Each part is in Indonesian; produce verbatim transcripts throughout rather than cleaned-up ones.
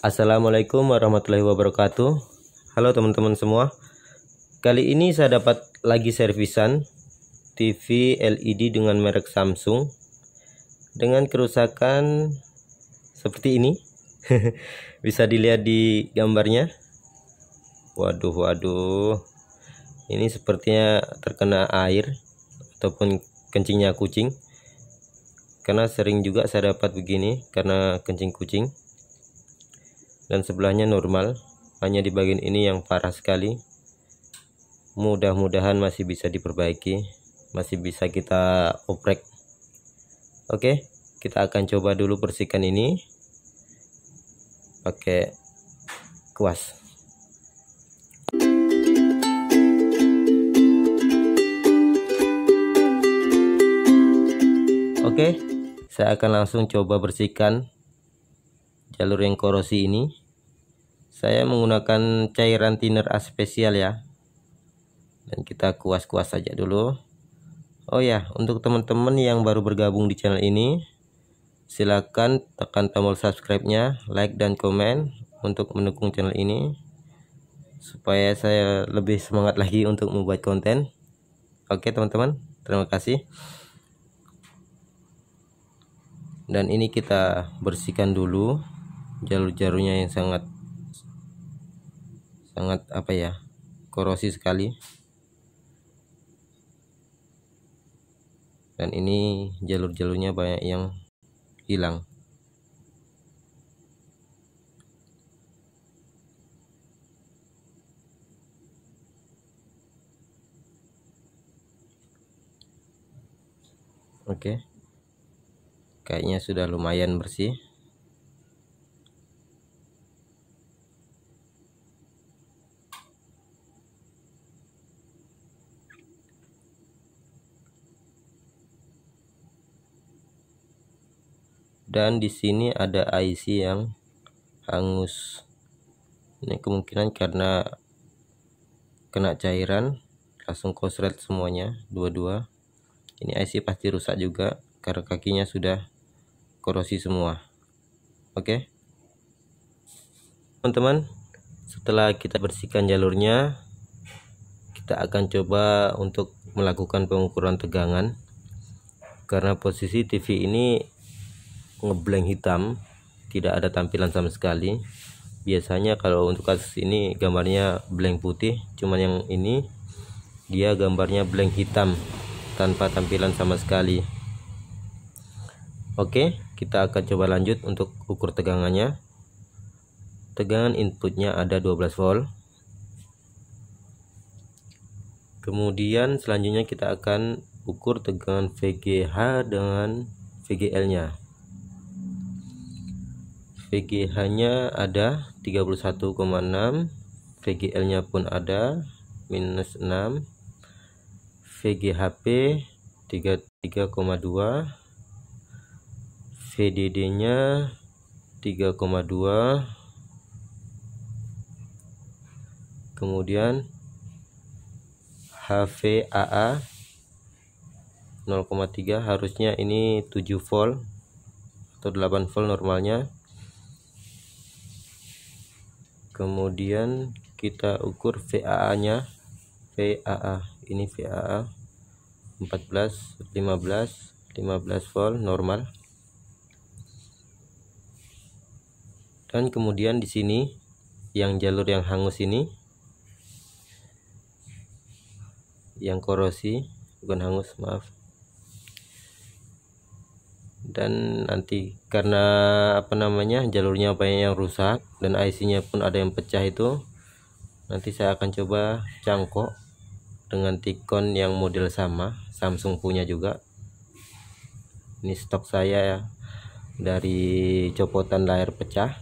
Assalamualaikum warahmatullahi wabarakatuh. Halo teman-teman semua. Kali ini saya dapat lagi servisan T V L E D dengan merek Samsung dengan kerusakan seperti ini. Bisa dilihat di gambarnya. Waduh waduh. Ini sepertinya terkena air ataupun kencingnya kucing. Karena sering juga saya dapat begini karena kencing kucing. Dan sebelahnya normal, hanya di bagian ini yang parah sekali. Mudah-mudahan masih bisa diperbaiki, masih bisa kita oprek. Oke, kita akan coba dulu bersihkan ini pakai kuas. Oke, saya akan langsung coba bersihkan jalur yang korosi ini. Saya menggunakan cairan thinner A spesial ya, dan kita kuas-kuas saja dulu. Oh ya, untuk teman-teman yang baru bergabung di channel ini, silakan tekan tombol subscribe-nya, like dan komen untuk mendukung channel ini supaya saya lebih semangat lagi untuk membuat konten. Oke teman-teman, terima kasih. Dan ini kita bersihkan dulu jalur-jalurnya yang sangat sangat apa ya, korosi sekali. Dan ini jalur-jalurnya banyak yang hilang. Oke, kayaknya sudah lumayan bersih. Dan di sini ada I C yang hangus. Ini kemungkinan karena kena cairan, langsung koslet semuanya, dua-dua. Ini I C pasti rusak juga karena kakinya sudah korosi semua. Oke. Teman-teman, setelah kita bersihkan jalurnya, kita akan coba untuk melakukan pengukuran tegangan. Karena posisi T V ini ngeblank hitam, tidak ada tampilan sama sekali. Biasanya kalau untuk kasus ini gambarnya blank putih, cuman yang ini dia gambarnya blank hitam tanpa tampilan sama sekali. Oke, kita akan coba lanjut untuk ukur tegangannya. Tegangan inputnya ada dua belas volt. Kemudian selanjutnya kita akan ukur tegangan V G H dengan V G L nya. V G H-nya ada tiga puluh satu koma enam, V G L-nya pun ada minus enam, V G H P tiga puluh tiga koma dua, V D D-nya tiga koma dua, kemudian H V A A nol koma tiga, harusnya ini tujuh volt atau delapan volt normalnya. Kemudian kita ukur V A A nya. V A A ini V A A empat belas, lima belas, lima belas volt normal. Dan kemudian di sini yang jalur yang hangus ini, yang korosi, bukan hangus, maaf. Dan nanti karena apa namanya jalurnya banyak yang rusak dan I C-nya pun ada yang pecah, itu nanti saya akan coba cangkok dengan T-CON yang model sama, Samsung punya juga. Ini stok saya ya, dari copotan layar pecah.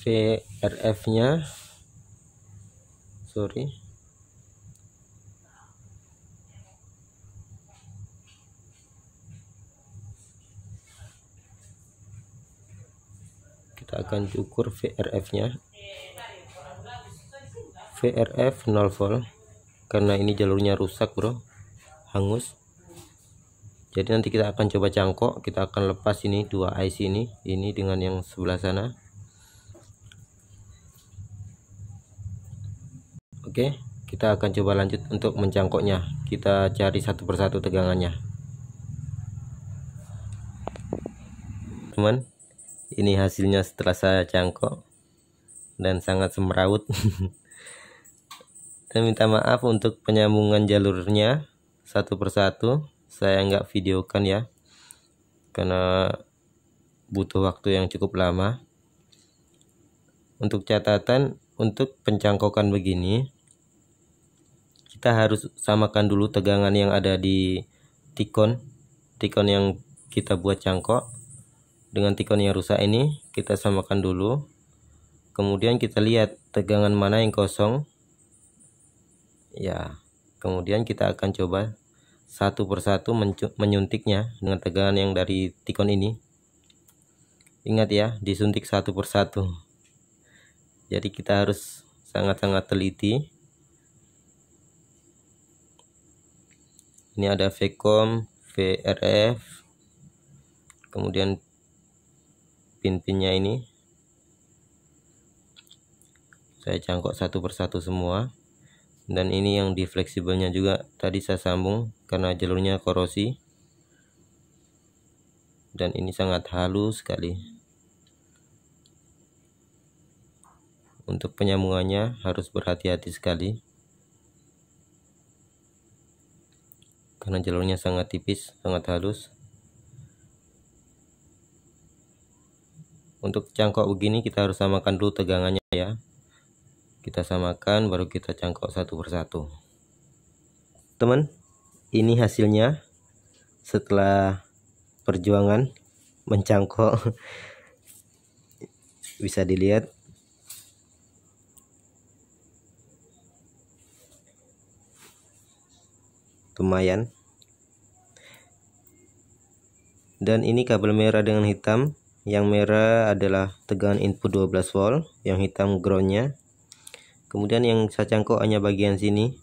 V R F-nya sorry kita akan ukur V R F nya. V R F nol volt karena ini jalurnya rusak bro, hangus. Jadi nanti kita akan coba cangkok, kita akan lepas ini dua I C ini, ini dengan yang sebelah sana. Oke, kita akan coba lanjut untuk mencangkoknya. Kita cari satu persatu tegangannya. Teman, ini hasilnya setelah saya cangkok dan sangat semeraut. Dan minta maaf untuk penyambungan jalurnya satu persatu. Saya nggak videokan ya, karena butuh waktu yang cukup lama. Untuk catatan, untuk pencangkokan begini, kita harus samakan dulu tegangan yang ada di T-con, T-con yang kita buat cangkok dengan T-con yang rusak ini. Kita samakan dulu, kemudian kita lihat tegangan mana yang kosong ya. Kemudian kita akan coba satu persatu menyuntiknya dengan tegangan yang dari T-con ini. Ingat ya, disuntik satu persatu. Jadi kita harus sangat-sangat teliti. Ini ada Vcom, V R F, kemudian pin-pinnya ini. Saya cangkok satu persatu semua. Dan ini yang di fleksibelnya juga tadi saya sambung karena jalurnya korosi, dan ini sangat halus sekali. Untuk penyambungannya harus berhati-hati sekali karena jalurnya sangat tipis, sangat halus. Untuk cangkok begini kita harus samakan dulu tegangannya ya. Kita samakan baru kita cangkok satu persatu. Teman, ini hasilnya setelah perjuangan mencangkok. Bisa dilihat lumayan. Dan ini kabel merah dengan hitam. Yang merah adalah tegangan input dua belas volt, yang hitam groundnya. Kemudian yang saya cangkok hanya bagian sini,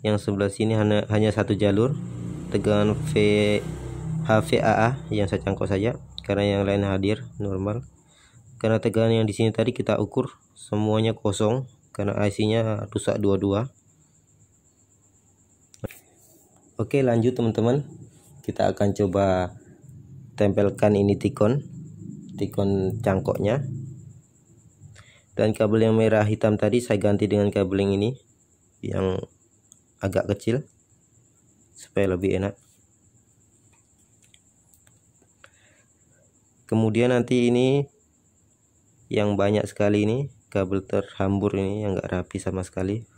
yang sebelah sini hanya, hanya satu jalur tegangan H V A A yang saya cangkok saja, karena yang lain hadir normal. Karena tegangan yang di sini tadi kita ukur semuanya kosong karena I C-nya rusak dua-dua. Oke, lanjut teman-teman, kita akan coba tempelkan ini T-con, T-con cangkoknya. Dan kabel yang merah hitam tadi saya ganti dengan kabel yang ini yang agak kecil supaya lebih enak. Kemudian nanti ini yang banyak sekali ini kabel terhambur ini yang nggak rapi sama sekali.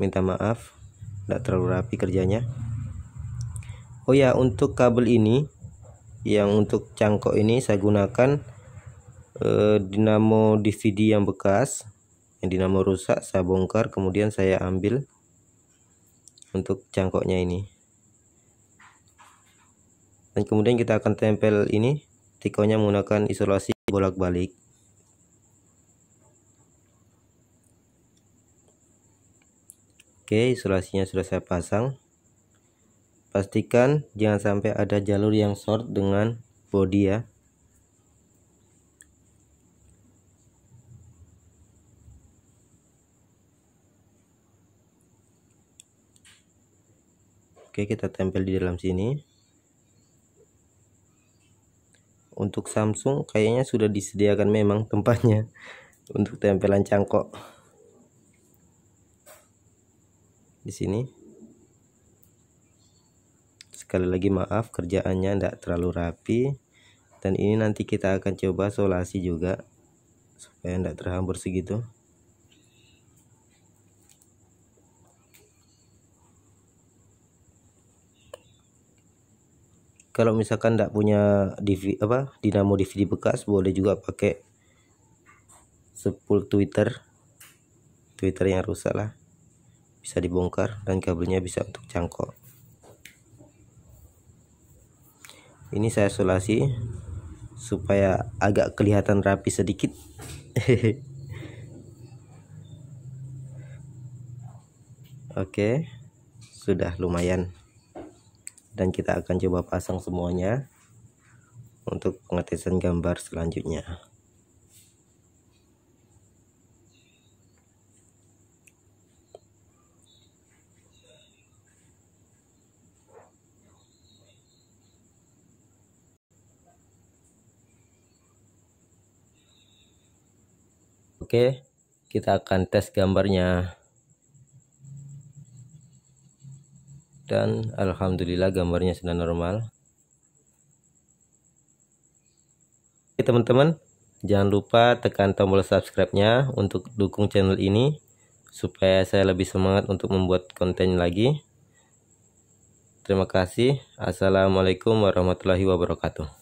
Minta maaf, nggak terlalu rapi kerjanya. Oh ya, untuk kabel ini yang untuk cangkok ini saya gunakan dinamo D V D yang bekas, yang dinamo rusak saya bongkar, kemudian saya ambil untuk cangkoknya ini. Dan kemudian kita akan tempel ini T-connya menggunakan isolasi bolak-balik. Oke, isolasinya sudah saya pasang. Pastikan jangan sampai ada jalur yang short dengan body ya. Oke, kita tempel di dalam sini. Untuk Samsung kayaknya sudah disediakan memang tempatnya untuk tempelan cangkok di sini. Sekali lagi maaf, kerjaannya tidak terlalu rapi. Dan ini nanti kita akan coba solasi juga supaya tidak terhambur segitu. Kalau misalkan tidak punya D V D, apa dinamo D V D bekas, boleh juga pakai sepul tweeter, tweeter yang rusak lah, bisa dibongkar dan kabelnya bisa untuk cangkok. Ini saya isolasi supaya agak kelihatan rapi sedikit. Oke, sudah lumayan. dan kita akan coba pasang semuanya untuk pengetesan gambar selanjutnya. Oke, kita akan tes gambarnya. Dan alhamdulillah gambarnya sudah normal. Oke teman-teman, jangan lupa tekan tombol subscribe-nya untuk dukung channel ini supaya saya lebih semangat untuk membuat konten lagi. Terima kasih. Assalamualaikum warahmatullahi wabarakatuh.